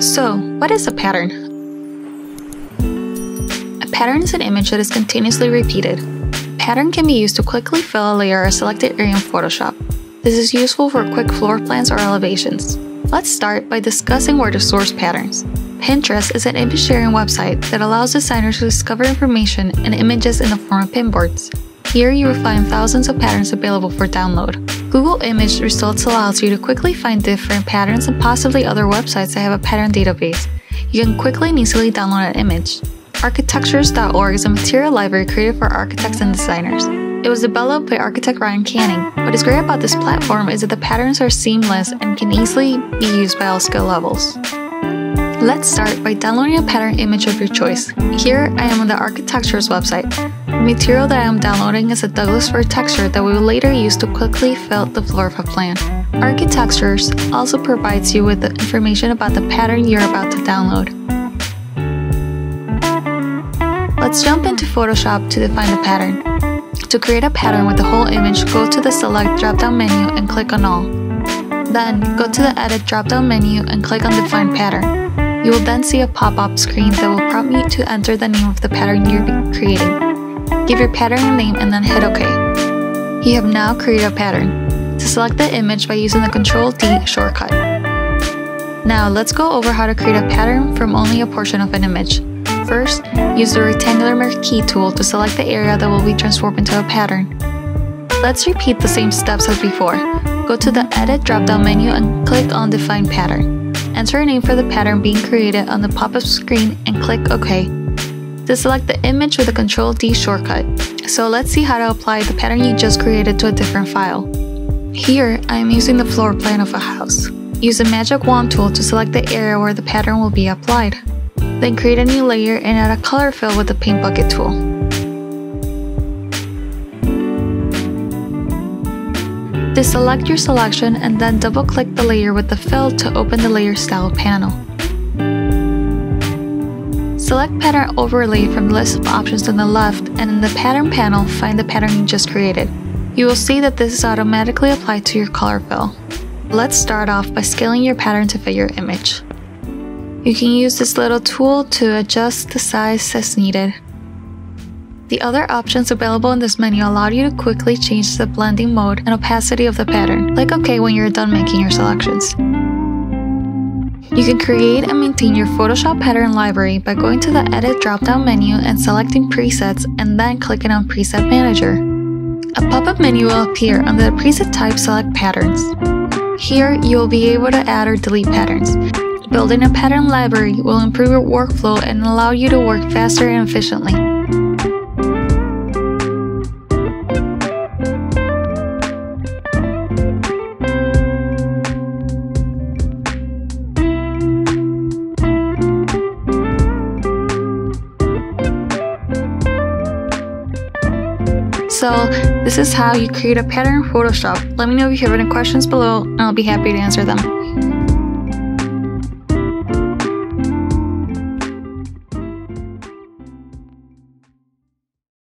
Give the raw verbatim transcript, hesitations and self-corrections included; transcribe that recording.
So, what is a pattern? A pattern is an image that is continuously repeated. A pattern can be used to quickly fill a layer or a selected area in Photoshop. This is useful for quick floor plans or elevations. Let's start by discussing where to source patterns. Pinterest is an image sharing website that allows designers to discover information and images in the form of pinboards. Here you will find thousands of patterns available for download. Google Image results allows you to quickly find different patterns and possibly other websites that have a pattern database. You can quickly and easily download an image. Architectures dot org is a material library created for architects and designers. It was developed by architect Ryan Canning. What is great about this platform is that the patterns are seamless and can easily be used by all skill levels. Let's start by downloading a pattern image of your choice. Here I am on the Architectures website. The material that I am downloading is a Douglas fir texture that we will later use to quickly fill the floor of a plan. Architectures also provides you with the information about the pattern you're about to download. Let's jump into Photoshop to define the pattern. To create a pattern with the whole image, go to the Select drop-down menu and click on All. Then, go to the Edit drop-down menu and click on Define Pattern. You will then see a pop-up screen that will prompt you to enter the name of the pattern you're creating. Give your pattern a name and then hit OK. You have now created a pattern. To select the image by using the control D shortcut. Now let's go over how to create a pattern from only a portion of an image. First, use the rectangular marquee tool to select the area that will be transformed into a pattern. Let's repeat the same steps as before. Go to the Edit drop-down menu and click on Define Pattern. Enter a name for the pattern being created on the pop-up screen and click OK. To select the image with the control D shortcut. So let's see how to apply the pattern you just created to a different file. Here, I am using the floor plan of a house. Use the magic wand tool to select the area where the pattern will be applied. Then create a new layer and add a color fill with the paint bucket tool. Deselect your selection and then double-click the layer with the fill to open the layer style panel. Select pattern overlay from the list of options on the left and in the pattern panel find the pattern you just created. You will see that this is automatically applied to your color fill. Let's start off by scaling your pattern to fit your image. You can use this little tool to adjust the size as needed. The other options available in this menu allow you to quickly change the blending mode and opacity of the pattern. Click OK when you're done making your selections. You can create and maintain your Photoshop pattern library by going to the Edit drop-down menu and selecting Presets and then clicking on Preset Manager. A pop-up menu will appear. Under the preset type, select Patterns. Here, you will be able to add or delete patterns. Building a pattern library will improve your workflow and allow you to work faster and efficiently. So, this is how you create a pattern in Photoshop. Let me know if you have any questions below, and I'll be happy to answer them.